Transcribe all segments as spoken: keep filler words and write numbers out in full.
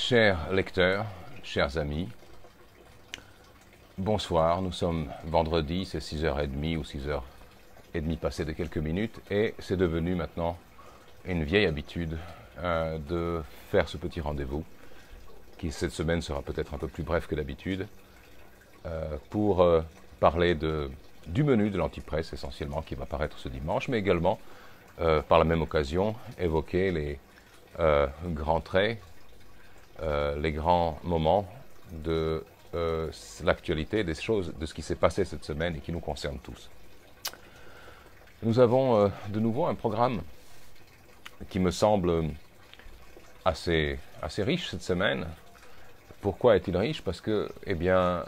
Chers lecteurs, chers amis, bonsoir, nous sommes vendredi, c'est six heures trente ou six heures trente passées de quelques minutes et c'est devenu maintenant une vieille habitude euh, de faire ce petit rendez-vous qui cette semaine sera peut-être un peu plus bref que d'habitude euh, pour euh, parler de, du menu de l'Antipresse essentiellement qui va paraître ce dimanche, mais également euh, par la même occasion évoquer les euh, grands traits, Euh, les grands moments de euh, l'actualité, des choses, de ce qui s'est passé cette semaine et qui nous concerne tous. Nous avons euh, de nouveau un programme qui me semble assez, assez riche cette semaine. Pourquoi est-il riche? Parce que, eh bien, euh,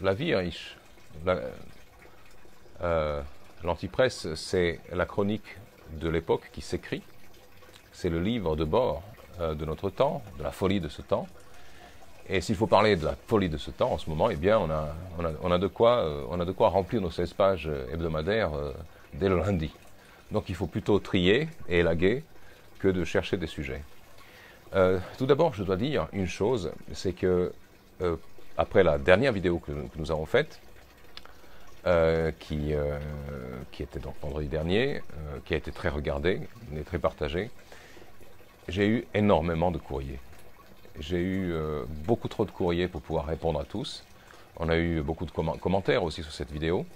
la vie est riche. L'Antipresse, la, euh, c'est la chronique de l'époque qui s'écrit. C'est le livre de bord de notre temps, de la folie de ce temps. Et s'il faut parler de la folie de ce temps en ce moment, eh bien on a, on a, on a, de, quoi, euh, on a de quoi remplir nos seize pages hebdomadaires euh, dès le lundi. Donc il faut plutôt trier et élaguer que de chercher des sujets. Euh, tout d'abord, je dois dire une chose, c'est que euh, après la dernière vidéo que, que nous avons faite, euh, qui, euh, qui était donc vendredi dernier, euh, qui a été très regardée et très partagée, j'ai eu énormément de courriers. J'ai eu euh, beaucoup trop de courriers pour pouvoir répondre à tous. On a eu beaucoup de com commentaires aussi sur cette vidéo,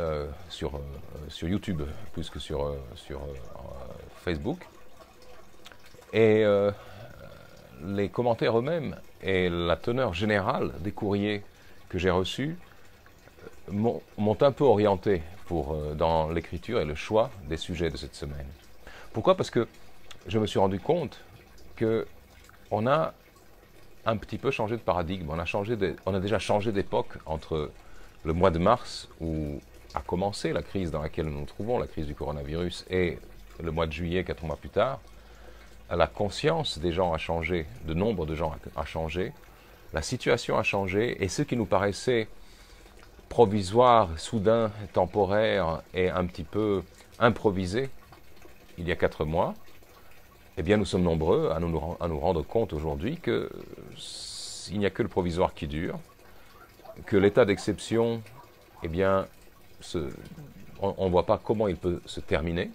euh, sur, euh, sur YouTube plus que sur, euh, sur euh, Facebook. Et euh, les commentaires eux-mêmes et la teneur générale des courriers que j'ai reçus euh, m'ont un peu orienté pour, euh, dans l'écriture et le choix des sujets de cette semaine. Pourquoi? Parce que je me suis rendu compte qu'on a un petit peu changé de paradigme, on a, changé de, on a déjà changé d'époque entre le mois de mars où a commencé la crise dans laquelle nous nous trouvons, la crise du coronavirus, et le mois de juillet, quatre mois plus tard. La conscience des gens a changé, le nombre de gens a, a changé, la situation a changé, et ce qui nous paraissait provisoire, soudain, temporaire et un petit peu improvisé il y a quatre mois, eh bien, nous sommes nombreux à nous, à nous rendre compte aujourd'hui qu'il n'y a que le provisoire qui dure, que l'état d'exception, eh bien, se, on ne voit pas comment il peut se terminer,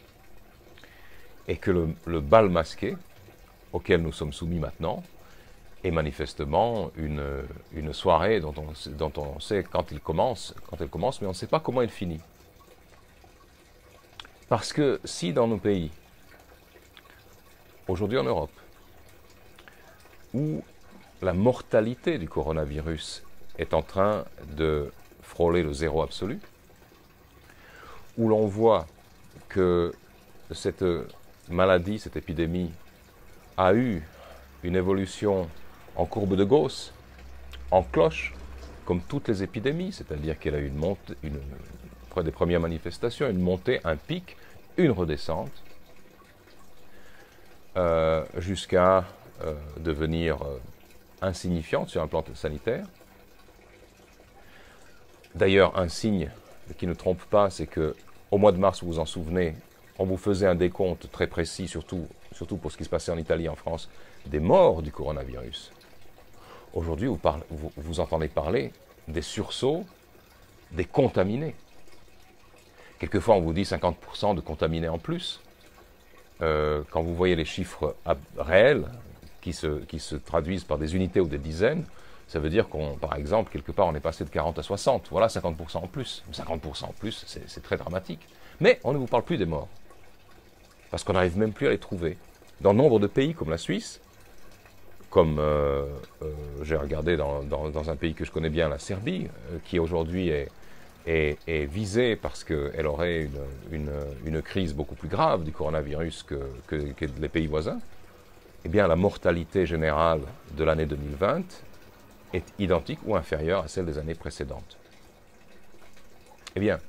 et que le, le bal masqué auquel nous sommes soumis maintenant est manifestement une, une soirée dont on, dont on sait quand il commence, quand elle commence, mais on ne sait pas comment elle finit. Parce que si dans nos pays, aujourd'hui en Europe, où la mortalité du coronavirus est en train de frôler le zéro absolu, où l'on voit que cette maladie, cette épidémie, a eu une évolution en courbe de Gauss, en cloche, comme toutes les épidémies, c'est-à-dire qu'elle a eu une montée, une, après des premières manifestations, une montée, un pic, une redescente, Euh, jusqu'à euh, devenir euh, insignifiante sur un plan sanitaire. D'ailleurs, un signe qui ne trompe pas, c'est qu'au mois de mars, vous vous en souvenez, on vous faisait un décompte très précis, surtout, surtout pour ce qui se passait en Italie et en France, des morts du coronavirus. Aujourd'hui, vous, vous, vous entendez parler des sursauts, des contaminés. Quelquefois, on vous dit cinquante pour cent de contaminés en plus. Euh, quand vous voyez les chiffres réels qui se, qui se traduisent par des unités ou des dizaines, ça veut dire qu'on, par exemple, quelque part, on est passé de quarante à soixante. Voilà, cinquante pour cent en plus. cinquante pour cent en plus, c'est très dramatique. Mais on ne vous parle plus des morts, parce qu'on n'arrive même plus à les trouver. Dans nombre de pays comme la Suisse, comme euh, euh, j'ai regardé dans, dans, dans un pays que je connais bien, la Serbie, euh, qui aujourd'hui est... Est, est visée parce qu'elle aurait une, une, une crise beaucoup plus grave du coronavirus que, que, que les pays voisins, eh bien la mortalité générale de l'année deux mille vingt est identique ou inférieure à celle des années précédentes. Eh bien,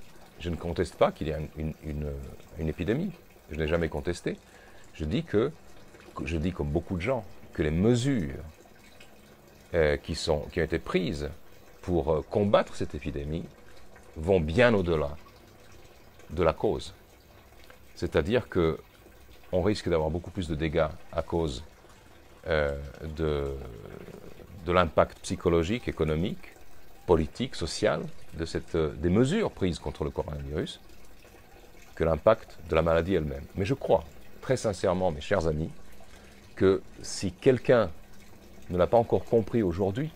je ne conteste pas qu'il y a une, une, une épidémie, je n'ai jamais contesté. Je dis que, je dis comme beaucoup de gens, que les mesures euh, qui, sont, qui ont été prises pour euh, combattre cette épidémie vont bien au-delà de la cause. C'est-à-dire que on risque d'avoir beaucoup plus de dégâts à cause euh, de, de l'impact psychologique, économique, politique, social, de cette, des mesures prises contre le coronavirus, que l'impact de la maladie elle-même. Mais je crois, très sincèrement, mes chers amis, que si quelqu'un ne l'a pas encore compris aujourd'hui,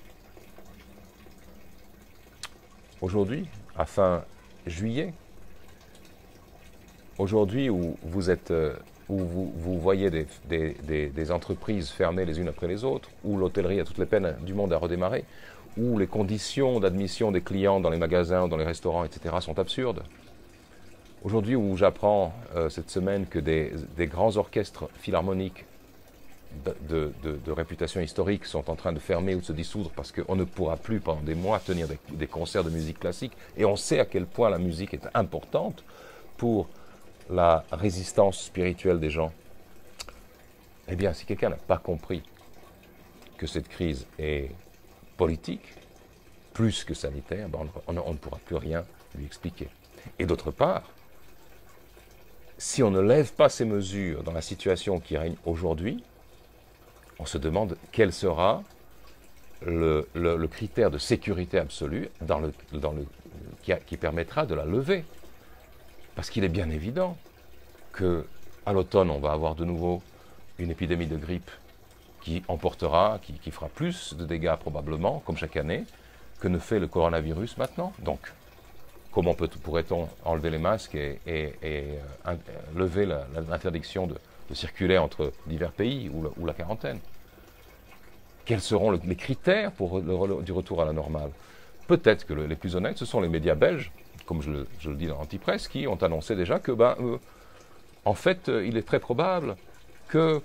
aujourd'hui, à fin juillet, aujourd'hui où vous êtes, où vous, vous voyez des, des, des, des entreprises fermées les unes après les autres, où l'hôtellerie a toutes les peines du monde à redémarrer, où les conditions d'admission des clients dans les magasins, dans les restaurants, et cetera sont absurdes. Aujourd'hui où j'apprends euh, cette semaine que des, des grands orchestres philharmoniques de, de, de, de réputation historique sont en train de fermer ou de se dissoudre parce qu'on ne pourra plus pendant des mois tenir des, des concerts de musique classique, et on sait à quel point la musique est importante pour la résistance spirituelle des gens. Eh bien, si quelqu'un n'a pas compris que cette crise est politique, plus que sanitaire, ben on, on, on ne pourra plus rien lui expliquer. Et d'autre part, si on ne lève pas ces mesures dans la situation qui règne aujourd'hui, on se demande quel sera le, le, le critère de sécurité absolue dans le, dans le, qui, a, qui permettra de la lever. Parce qu'il est bien évident qu'à l'automne, on va avoir de nouveau une épidémie de grippe qui emportera, qui, qui fera plus de dégâts probablement, comme chaque année, que ne fait le coronavirus maintenant. Donc, comment pourrait-on enlever les masques et, et, et euh, lever l'interdiction de, de circuler entre divers pays ou, le, ou la quarantaine? Quels seront le, les critères pour le, du retour à la normale? Peut-être que le, les plus honnêtes, ce sont les médias belges, comme je le, je le dis dans Antipresse, qui ont annoncé déjà que, ben, euh, en fait, euh, il est très probable que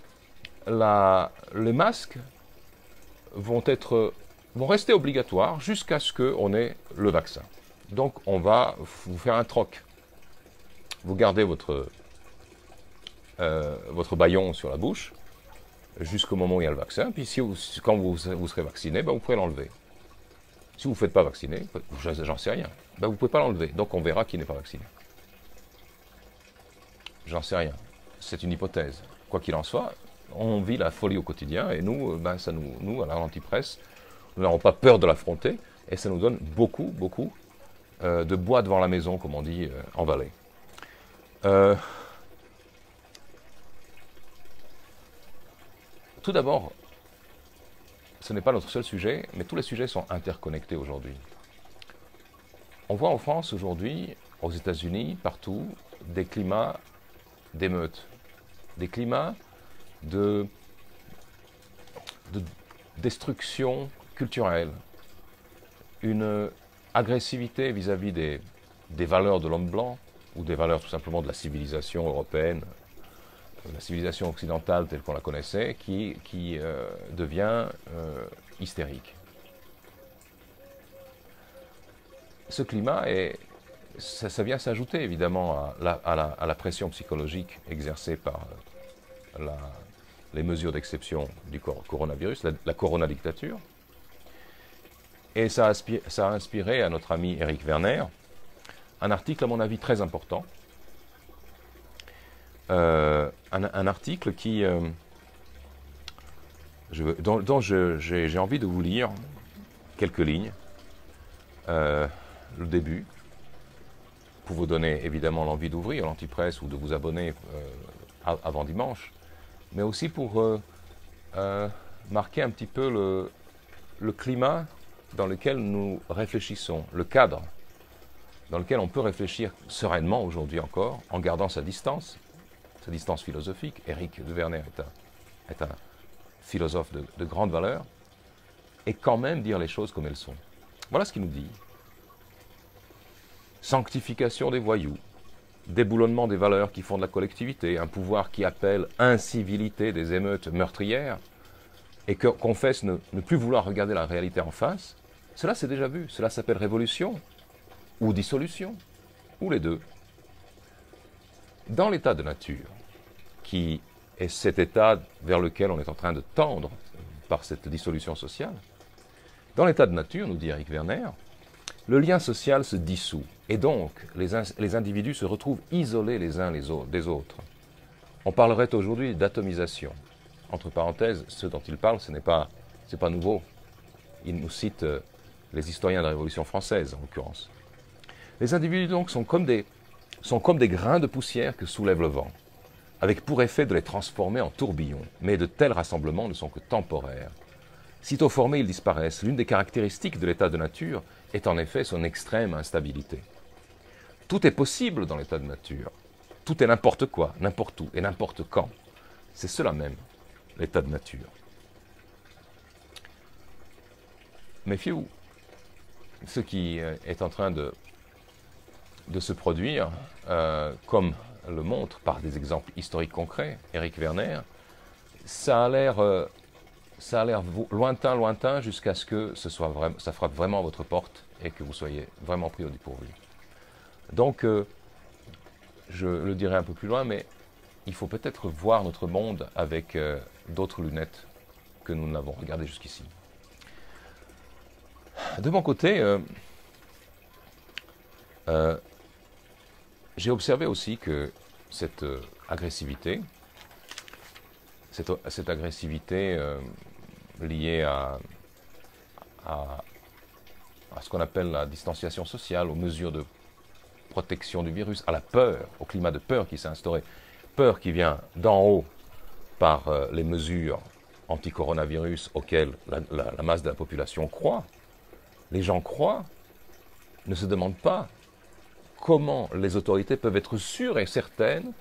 La, les masques vont, être, vont rester obligatoires jusqu'à ce qu'on ait le vaccin. Donc on va vous faire un troc. Vous gardez votre, euh, votre bâillon sur la bouche jusqu'au moment où il y a le vaccin. Puis si vous, quand vous, vous serez vacciné, ben vous pourrez l'enlever. Si vous ne faites pas vacciner, j'en sais rien, ben vous ne pouvez pas l'enlever. Donc on verra qui n'est pas vacciné. J'en sais rien. C'est une hypothèse. Quoi qu'il en soit, on vit la folie au quotidien, et nous, ben, ça nous, nous à l'Antipresse, nous n'avons pas peur de l'affronter, et ça nous donne beaucoup, beaucoup euh, de bois devant la maison, comme on dit euh, en Valais. Euh, tout d'abord, ce n'est pas notre seul sujet, mais tous les sujets sont interconnectés aujourd'hui. On voit en France aujourd'hui, aux États-Unis, partout, des climats d'émeutes, des climats De, de destruction culturelle, une agressivité vis-à-vis des, des valeurs de l'homme blanc, ou des valeurs tout simplement de la civilisation européenne, la civilisation occidentale telle qu'on la connaissait, qui, qui euh, devient euh, hystérique. Ce climat, est, ça, ça vient s'ajouter évidemment à la, à, la, à la pression psychologique exercée par euh, la... les mesures d'exception du coronavirus, la, la coronadictature. Et ça, aspire, ça a inspiré à notre ami Eric Werner un article, à mon avis, très important. Euh, un, un article qui, euh, je, dont, dont j'ai envie de vous lire quelques lignes, euh, le début, pour vous donner évidemment l'envie d'ouvrir l'Antipresse ou de vous abonner euh, avant dimanche, mais aussi pour euh, euh, marquer un petit peu le, le climat dans lequel nous réfléchissons, le cadre dans lequel on peut réfléchir sereinement aujourd'hui encore, en gardant sa distance, sa distance philosophique. Eric Werner est un, est un philosophe de, de grande valeur, et quand même dire les choses comme elles sont. Voilà ce qu'il nous dit. Sanctification des voyous. Déboulonnement des valeurs qui font de la collectivité, un pouvoir qui appelle incivilité des émeutes meurtrières et que confesse ne, ne plus vouloir regarder la réalité en face, cela c'est déjà vu, cela s'appelle révolution ou dissolution, ou les deux. Dans l'état de nature, qui est cet état vers lequel on est en train de tendre par cette dissolution sociale, dans l'état de nature, nous dit Eric Werner, le lien social se dissout, et donc les, les individus se retrouvent isolés les uns les des autres. On parlerait aujourd'hui d'atomisation. Entre parenthèses, ceux dont il parle, ce n'est pas, c'est pas nouveau. Il nous cite euh, les historiens de la Révolution française, en l'occurrence. Les individus, donc, sont comme, des, sont comme des grains de poussière que soulève le vent, avec pour effet de les transformer en tourbillons. Mais de tels rassemblements ne sont que temporaires. Sitôt formés, ils disparaissent. L'une des caractéristiques de l'état de nature est en effet son extrême instabilité. Tout est possible dans l'état de nature. Tout est n'importe quoi, n'importe où et n'importe quand. C'est cela même, l'état de nature. Méfiez-vous. Ce qui est en train de, de se produire, euh, comme le montre par des exemples historiques concrets, Eric Werner, ça a l'air euh, lointain, lointain, jusqu'à ce que ce soit vra- ça frappe vraiment à votre porte et que vous soyez vraiment pris au dépourvu. Donc, euh, je le dirai un peu plus loin, mais il faut peut-être voir notre monde avec euh, d'autres lunettes que nous n'avons regardées jusqu'ici. De mon côté, euh, euh, j'ai observé aussi que cette euh, agressivité, cette, cette agressivité euh, liée à, à, à ce qu'on appelle la distanciation sociale, aux mesures de protection du virus, à la peur, au climat de peur qui s'est instauré, peur qui vient d'en haut par euh, les mesures anti-coronavirus auxquelles la, la, la masse de la population croit. Les gens croient, ne se demandent pas comment les autorités peuvent être sûres et certaines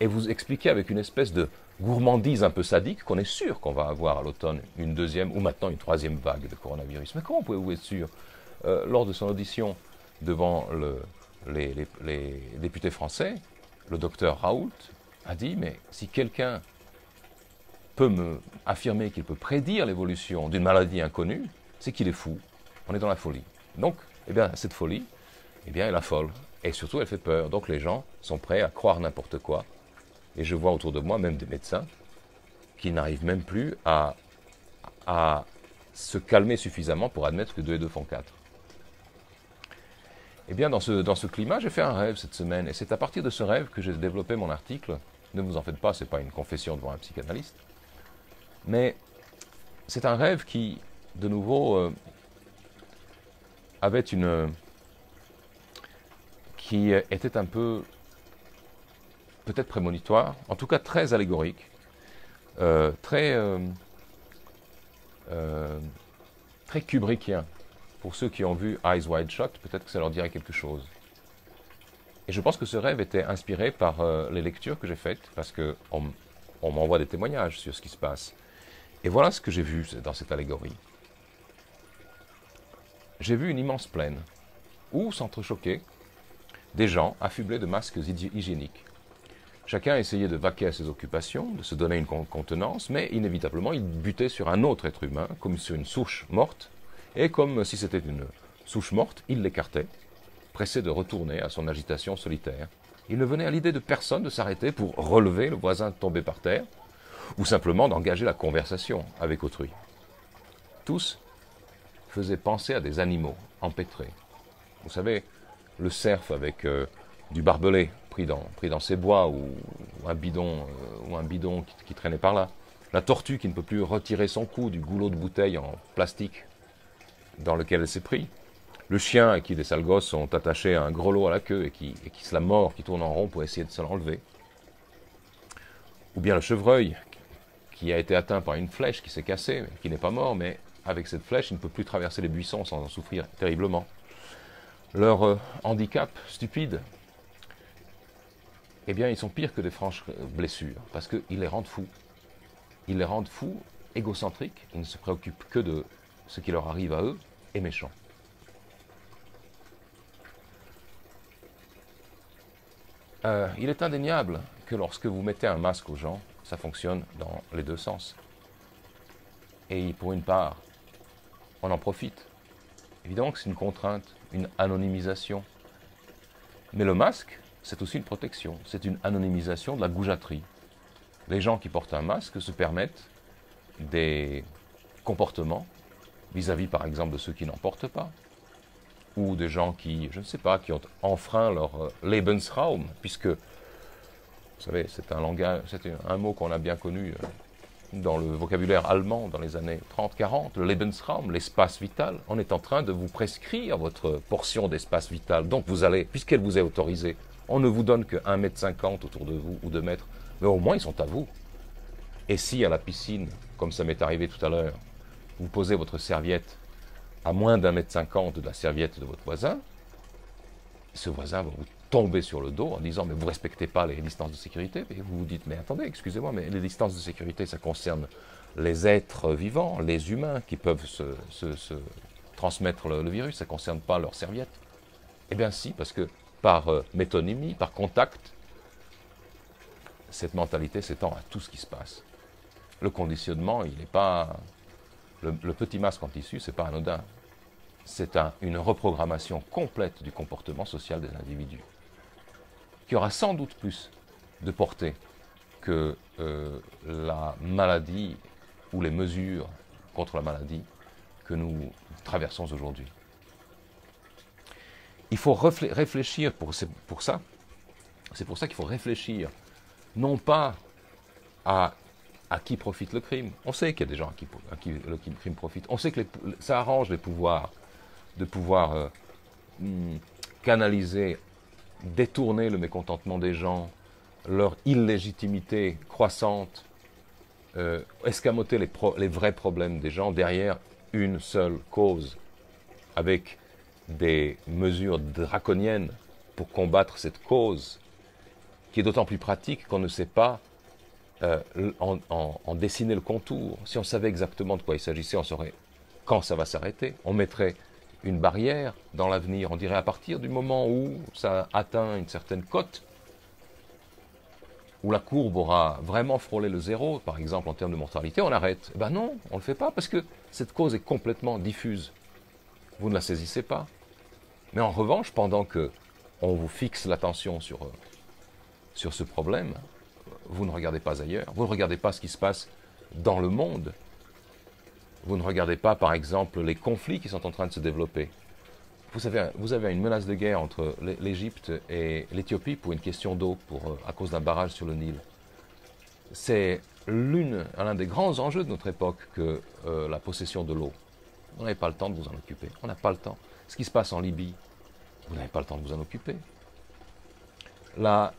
et vous expliquer avec une espèce de gourmandise un peu sadique qu'on est sûr qu'on va avoir à l'automne une deuxième ou maintenant une troisième vague de coronavirus. Mais comment pouvez-vous être sûr? euh, Lors de son audition devant le, les, les, les députés français, le docteur Raoult a dit « Mais si quelqu'un peut me affirmer qu'il peut prédire l'évolution d'une maladie inconnue, c'est qu'il est fou. On est dans la folie. » Donc, eh bien, cette folie, eh bien, elle affole. Et surtout, elle fait peur. Donc, les gens sont prêts à croire n'importe quoi. Et je vois autour de moi même des médecins qui n'arrivent même plus à, à se calmer suffisamment pour admettre que deux et deux font quatre. Eh bien, dans ce, dans ce climat, j'ai fait un rêve cette semaine. Et c'est à partir de ce rêve que j'ai développé mon article. Ne vous en faites pas, ce n'est pas une confession devant un psychanalyste. Mais c'est un rêve qui, de nouveau, euh, avait une... Euh, qui était un peu, peut-être prémonitoire, en tout cas très allégorique, euh, très... Euh, euh, très kubrickien. Pour ceux qui ont vu Eyes Wide Shut, peut-être que ça leur dirait quelque chose. Et je pense que ce rêve était inspiré par euh, les lectures que j'ai faites, parce qu'on on m'envoie des témoignages sur ce qui se passe. Et voilà ce que j'ai vu dans cette allégorie. J'ai vu une immense plaine, où s'entrechoquaient des gens affublés de masques hygiéniques. Chacun essayait de vaquer à ses occupations, de se donner une contenance, mais inévitablement, il butait sur un autre être humain, comme sur une souche morte, et comme si c'était une souche morte, il l'écartait, pressé de retourner à son agitation solitaire. Il ne venait à l'idée de personne de s'arrêter pour relever le voisin tombé par terre, ou simplement d'engager la conversation avec autrui. Tous faisaient penser à des animaux empêtrés. Vous savez, le cerf avec euh, du barbelé pris dans, pris dans ses bois, ou, ou un bidon, euh, ou un bidon qui, qui traînait par là. La tortue qui ne peut plus retirer son cou du goulot de bouteille en plastique dans lequel elle s'est pris, le chien à qui des sales gosses sont attachés à un grelot à la queue et qui, et qui se la mord, qui tourne en rond pour essayer de se l'enlever, ou bien le chevreuil qui a été atteint par une flèche qui s'est cassée, qui n'est pas mort, mais avec cette flèche, il ne peut plus traverser les buissons sans en souffrir terriblement. Leur euh, handicap stupide, eh bien, ils sont pires que des franches blessures, parce qu'ils les rendent fous. Ils les rendent fous, égocentriques, ils ne se préoccupent que de ce qui leur arrive à eux est méchant. Euh, il est indéniable que lorsque vous mettez un masque aux gens, ça fonctionne dans les deux sens. Et pour une part, on en profite. Évidemment que c'est une contrainte, une anonymisation. Mais le masque, c'est aussi une protection. C'est une anonymisation de la goujaterie. Les gens qui portent un masque se permettent des comportements vis-à-vis, par exemple, de ceux qui n'en portent pas, ou des gens qui, je ne sais pas, qui ont enfreint leur Lebensraum, puisque, vous savez, c'est un langage, c'est un mot qu'on a bien connu dans le vocabulaire allemand dans les années trente quarante, le Lebensraum, l'espace vital, on est en train de vous prescrire votre portion d'espace vital. Donc vous allez, puisqu'elle vous est autorisée, on ne vous donne que un mètre cinquante autour de vous ou deux mètres, mais au moins ils sont à vous. Et si à la piscine, comme ça m'est arrivé tout à l'heure, vous posez votre serviette à moins d'un mètre cinquante de la serviette de votre voisin, ce voisin va vous tomber sur le dos en disant « mais vous ne respectez pas les distances de sécurité ». Et vous vous dites « mais attendez, excusez-moi, mais les distances de sécurité, ça concerne les êtres vivants, les humains qui peuvent se, se, se transmettre le, le virus, ça ne concerne pas leurs serviettes ». Eh bien si, parce que par euh, métonymie, par contact, cette mentalité s'étend à tout ce qui se passe. Le conditionnement, il n'est pas... Le, le petit masque en tissu, ce n'est pas anodin. C'est un, une reprogrammation complète du comportement social des individus, qui aura sans doute plus de portée que euh, la maladie ou les mesures contre la maladie que nous traversons aujourd'hui. Il faut réfléchir pour, pour ça, c'est pour ça qu'il faut réfléchir, non pas à... à qui profite le crime. On sait qu'il y a des gens à qui, à qui le crime profite. On sait que les, ça arrange les pouvoirs de pouvoir euh, canaliser, détourner le mécontentement des gens, leur illégitimité croissante, euh, escamoter les, pro, les vrais problèmes des gens derrière une seule cause, avec des mesures draconiennes pour combattre cette cause, qui est d'autant plus pratique qu'on ne sait pas Euh, en, en, en dessiner le contour. Si on savait exactement de quoi il s'agissait, on saurait quand ça va s'arrêter. On mettrait une barrière dans l'avenir. On dirait à partir du moment où ça atteint une certaine cote, où la courbe aura vraiment frôlé le zéro, par exemple en termes de mortalité, on arrête. Ben non, on ne le fait pas parce que cette cause est complètement diffuse. Vous ne la saisissez pas. Mais en revanche, pendant que on vous fixe l'attention sur, sur ce problème, vous ne regardez pas ailleurs, vous ne regardez pas ce qui se passe dans le monde, vous ne regardez pas par exemple les conflits qui sont en train de se développer. Vous savez, vous avez une menace de guerre entre l'Égypte et l'Éthiopie pour une question d'eau, pour, à cause d'un barrage sur le Nil. C'est l'un des grands enjeux de notre époque que euh, la possession de l'eau. Vous n'avez pas le temps de vous en occuper, on n'a pas le temps. Ce qui se passe en Libye, vous n'avez pas le temps de vous en occuper. La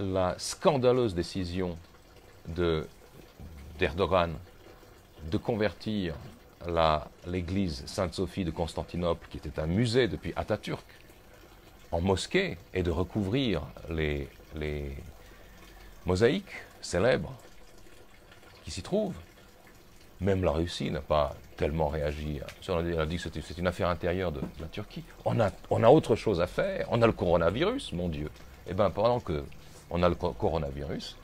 La scandaleuse décision d'Erdogan de, de convertir l'église Sainte-Sophie de Constantinople, qui était un musée depuis Atatürk, en mosquée, et de recouvrir les, les mosaïques célèbres qui s'y trouvent. Même la Russie n'a pas tellement réagi. Elle a dit que c'est une affaire intérieure de, de la Turquie. On a, on a autre chose à faire. On a le coronavirus, mon Dieu. Eh bien, pendant que... on a le coronavirus,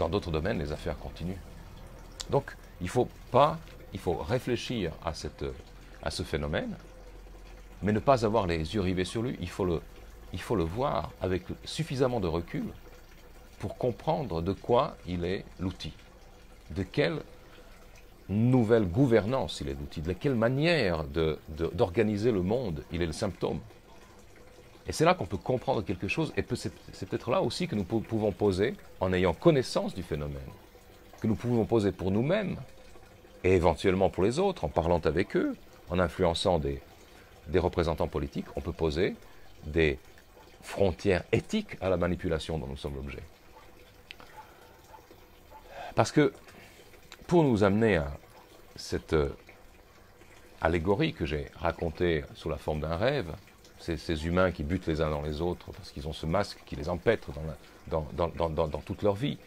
dans d'autres domaines, les affaires continuent. Donc, il faut pas, il faut réfléchir à, cette, à ce phénomène, mais ne pas avoir les yeux rivés sur lui. Il faut le, il faut le voir avec suffisamment de recul pour comprendre de quoi il est l'outil, de quelle nouvelle gouvernance il est l'outil, de quelle manière de, de, d'organiser le monde il est le symptôme. Et c'est là qu'on peut comprendre quelque chose, et c'est peut-être là aussi que nous pouvons poser, en ayant connaissance du phénomène, que nous pouvons poser pour nous-mêmes, et éventuellement pour les autres, en parlant avec eux, en influençant des, des représentants politiques, on peut poser des frontières éthiques à la manipulation dont nous sommes l'objet. Parce que, pour nous amener à cette allégorie que j'ai racontée sous la forme d'un rêve, Ces, ces humains qui butent les uns dans les autres parce qu'ils ont ce masque qui les empêtre dans, la, dans, dans, dans, dans, dans toute leur vie,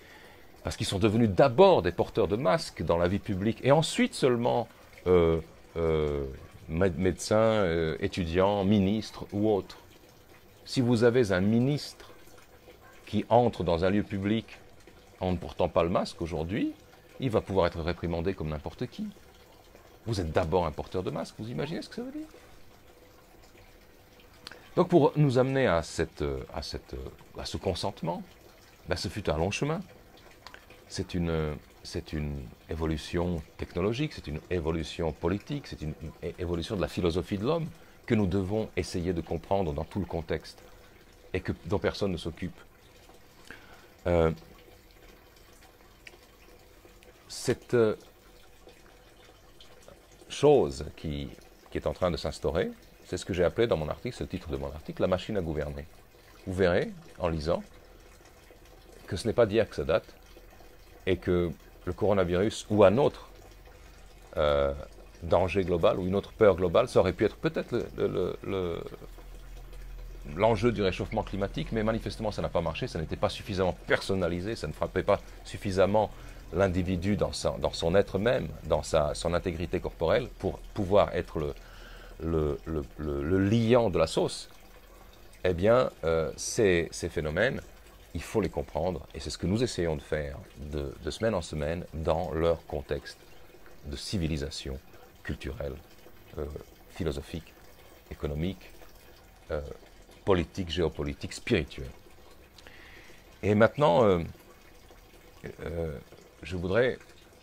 parce qu'ils sont devenus d'abord des porteurs de masques dans la vie publique et ensuite seulement euh, euh, médecins, euh, étudiants, ministres ou autres. Si vous avez un ministre qui entre dans un lieu public en ne portant pas le masque aujourd'hui, il va pouvoir être réprimandé comme n'importe qui. Vous êtes d'abord un porteur de masque, vous imaginez ce que ça veut dire ? Donc pour nous amener à, cette, à, cette, à ce consentement, ben ce fut un long chemin. C'est une, c'est une évolution technologique, c'est une évolution politique, c'est une évolution de la philosophie de l'homme que nous devons essayer de comprendre dans tout le contexte et que, dont personne ne s'occupe. Euh, cette chose qui, qui est en train de s'instaurer, c'est ce que j'ai appelé dans mon article, ce titre de mon article, la machine à gouverner. Vous verrez, en lisant, que ce n'est pas d'hier que ça date, et que le coronavirus ou un autre euh, danger global ou une autre peur globale, ça aurait pu être peut-être le, le, le, le, l'enjeu du réchauffement climatique, mais manifestement ça n'a pas marché, ça n'était pas suffisamment personnalisé, ça ne frappait pas suffisamment l'individu dans, dans son être même, dans sa, son intégrité corporelle, pour pouvoir être le, le, le, le, le liant de la sauce. Eh bien, euh, ces, ces phénomènes, il faut les comprendre, et c'est ce que nous essayons de faire de, de semaine en semaine dans leur contexte de civilisation culturelle, euh, philosophique, économique, euh, politique, géopolitique, spirituelle. Et maintenant, euh, euh, je voudrais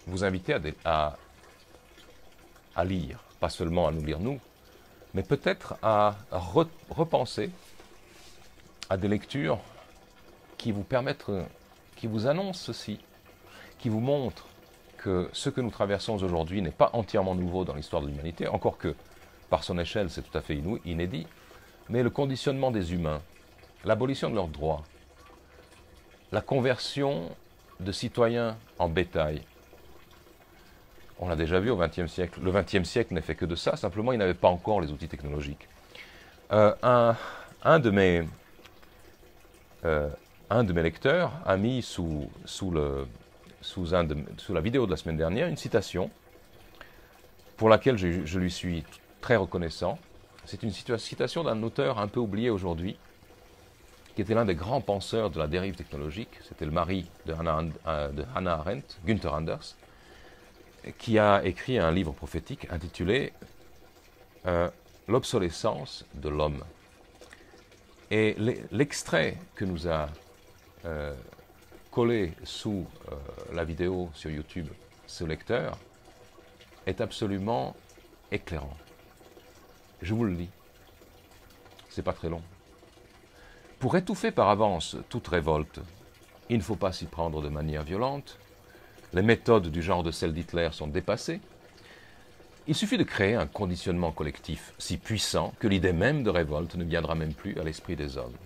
vous inviter à, des, à, à lire, pas seulement à nous lire nous, mais peut-être à re, repenser à des lectures qui vous permettent, qui vous annoncent ceci, qui vous montrent que ce que nous traversons aujourd'hui n'est pas entièrement nouveau dans l'histoire de l'humanité, encore que par son échelle c'est tout à fait inouï, inédit, mais le conditionnement des humains, l'abolition de leurs droits, la conversion de citoyens en bétail, on l'a déjà vu au vingtième siècle, le vingtième siècle n'est fait que de ça, simplement il n'avait pas encore les outils technologiques. Euh, un, un de mes... Euh, Un de mes lecteurs a mis sous, sous, le, sous, un de, sous la vidéo de la semaine dernière une citation pour laquelle je, je lui suis très reconnaissant. C'est une citation d'un auteur un peu oublié aujourd'hui, qui était l'un des grands penseurs de la dérive technologique. C'était le mari de Hannah, de Hannah Arendt, Günther Anders, qui a écrit un livre prophétique intitulé euh, « L'obsolescence de l'homme ». Et l'extrait que nous a Euh, collé sous euh, la vidéo sur YouTube, ce lecteur, est absolument éclairant. Je vous le dis, c'est pas très long. Pour étouffer par avance toute révolte, il ne faut pas s'y prendre de manière violente, les méthodes du genre de celles d'Hitler sont dépassées, il suffit de créer un conditionnement collectif si puissant que l'idée même de révolte ne viendra même plus à l'esprit des hommes.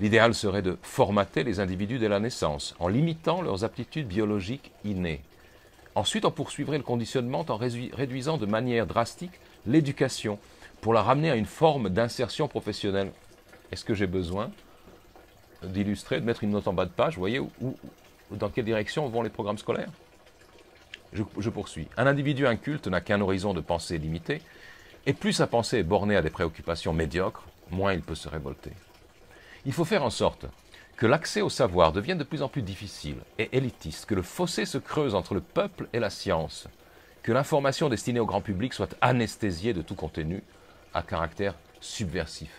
L'idéal serait de formater les individus dès la naissance, en limitant leurs aptitudes biologiques innées. Ensuite, on poursuivrait le conditionnement en réduisant de manière drastique l'éducation, pour la ramener à une forme d'insertion professionnelle. Est-ce que j'ai besoin d'illustrer, de mettre une note en bas de page, vous voyez, où, où, dans quelle direction vont les programmes scolaires? je, je poursuis. Un individu inculte n'a qu'un horizon de pensée limité, et plus sa pensée est bornée à des préoccupations médiocres, moins il peut se révolter. Il faut faire en sorte que l'accès au savoir devienne de plus en plus difficile et élitiste, que le fossé se creuse entre le peuple et la science, que l'information destinée au grand public soit anesthésiée de tout contenu à caractère subversif.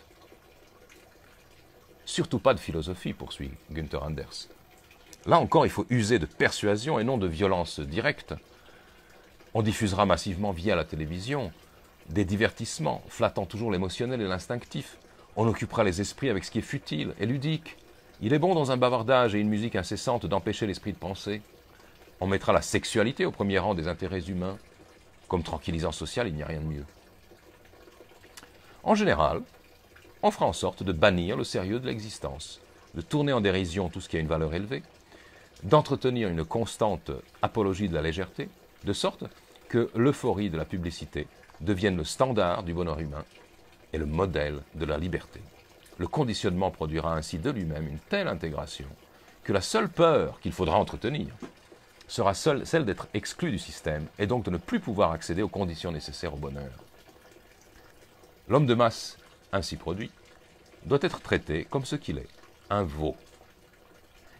Surtout pas de philosophie, poursuit Günther Anders. Là encore, il faut user de persuasion et non de violence directe. On diffusera massivement via la télévision des divertissements, flattant toujours l'émotionnel et l'instinctif. On occupera les esprits avec ce qui est futile et ludique. Il est bon dans un bavardage et une musique incessante d'empêcher l'esprit de penser. On mettra la sexualité au premier rang des intérêts humains. Comme tranquillisant social, il n'y a rien de mieux. En général, on fera en sorte de bannir le sérieux de l'existence, de tourner en dérision tout ce qui a une valeur élevée, d'entretenir une constante apologie de la légèreté, de sorte que l'euphorie de la publicité devienne le standard du bonheur humain et le modèle de la liberté. Le conditionnement produira ainsi de lui-même une telle intégration que la seule peur qu'il faudra entretenir sera seule, celle d'être exclu du système et donc de ne plus pouvoir accéder aux conditions nécessaires au bonheur. L'homme de masse ainsi produit doit être traité comme ce qu'il est, un veau.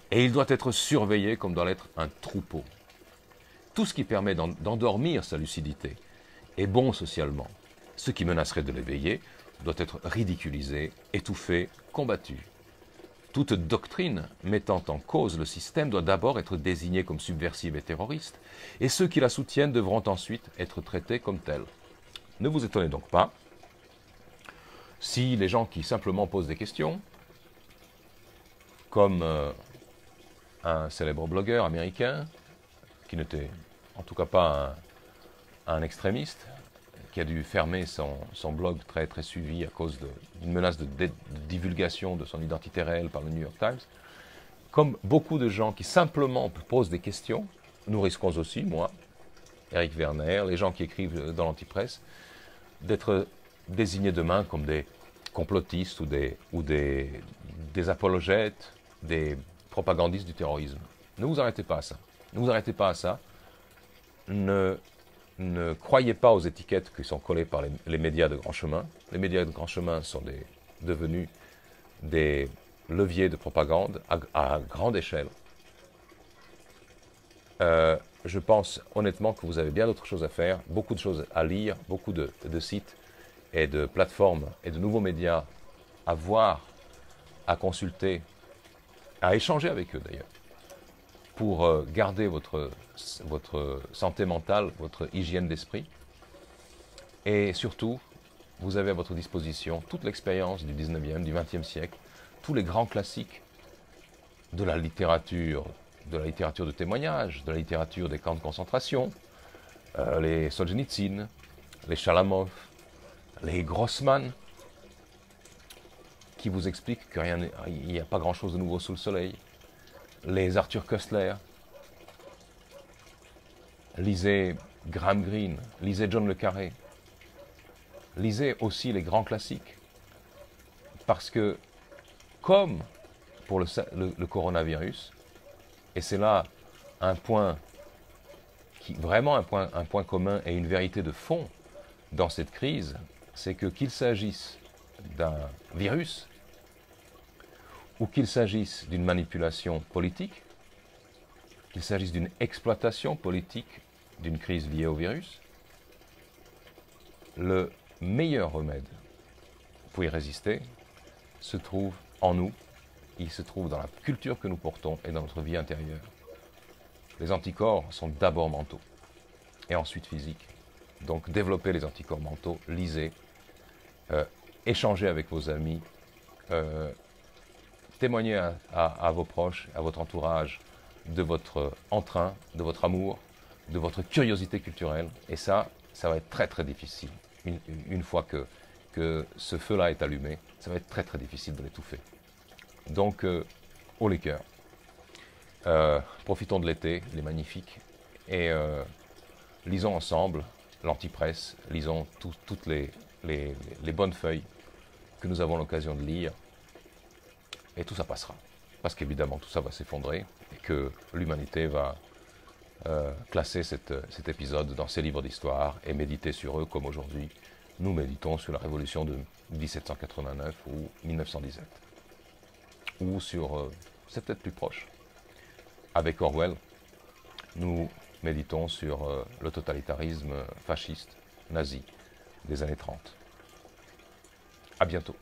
Et il doit être surveillé comme doit l'être un troupeau. Tout ce qui permet d'endormir sa lucidité est bon socialement. Ce qui menacerait de l'éveiller doit être ridiculisé, étouffé, combattu. Toute doctrine mettant en cause le système doit d'abord être désignée comme subversive et terroriste, et ceux qui la soutiennent devront ensuite être traités comme tels. Ne vous étonnez donc pas si les gens qui simplement posent des questions, comme euh, un célèbre blogueur américain qui n'était en tout cas pas un, un extrémiste, qui a dû fermer son, son blog très, très suivi à cause d'une menace de, de divulgation de son identité réelle par le New York Times. Comme beaucoup de gens qui simplement posent des questions, nous risquons aussi, moi, Eric Werner, les gens qui écrivent dans l'Antipresse, d'être désignés demain comme des complotistes ou des, ou des, des apologètes, des propagandistes du terrorisme. Ne vous arrêtez pas à ça. Ne vous arrêtez pas à ça. Ne... Ne croyez pas aux étiquettes qui sont collées par les, les médias de grand chemin. Les médias de grand chemin sont des, devenus des leviers de propagande à, à grande échelle. Euh, je pense honnêtement que vous avez bien d'autres choses à faire, beaucoup de choses à lire, beaucoup de, de sites et de plateformes et de nouveaux médias à voir, à consulter, à échanger avec eux d'ailleurs, pour garder votre, votre santé mentale, votre hygiène d'esprit. Et surtout, vous avez à votre disposition toute l'expérience du dix-neuvième, du vingtième siècle, tous les grands classiques de la littérature, de la littérature de témoignage, de la littérature des camps de concentration, euh, les Solzhenitsyn, les Chalamov, les Grossman, qui vous expliquent qu'il n'y a pas grand-chose de nouveau sous le soleil, les Arthur Köstler, lisez Graham Greene, lisez John le Carré, lisez aussi les grands classiques, parce que, comme pour le, le, le coronavirus, et c'est là un point, qui, vraiment un point, un point commun et une vérité de fond dans cette crise, c'est que qu'il s'agisse d'un virus, ou qu'il s'agisse d'une manipulation politique, qu'il s'agisse d'une exploitation politique d'une crise liée au virus, le meilleur remède pour y résister se trouve en nous, il se trouve dans la culture que nous portons et dans notre vie intérieure. Les anticorps sont d'abord mentaux et ensuite physiques. Donc développez les anticorps mentaux, lisez, euh, échangez avec vos amis, euh, témoignez à, à, à vos proches, à votre entourage, de votre entrain, de votre amour, de votre curiosité culturelle. Et ça, ça va être très très difficile. Une, une fois que, que ce feu-là est allumé, ça va être très très difficile de l'étouffer. Donc, euh, au les cœurs. Euh, profitons de l'été, il est magnifique. Et euh, lisons ensemble l'Antipresse, lisons tout, toutes les, les, les bonnes feuilles que nous avons l'occasion de lire. Et tout ça passera, parce qu'évidemment tout ça va s'effondrer et que l'humanité va euh, classer cette, cet épisode dans ses livres d'histoire et méditer sur eux comme aujourd'hui nous méditons sur la révolution de mille sept cent quatre-vingt-neuf ou mille neuf cent dix-sept. Ou sur, euh, c'est peut-être plus proche, avec Orwell, nous méditons sur euh, le totalitarisme fasciste, nazi des années trente. À bientôt.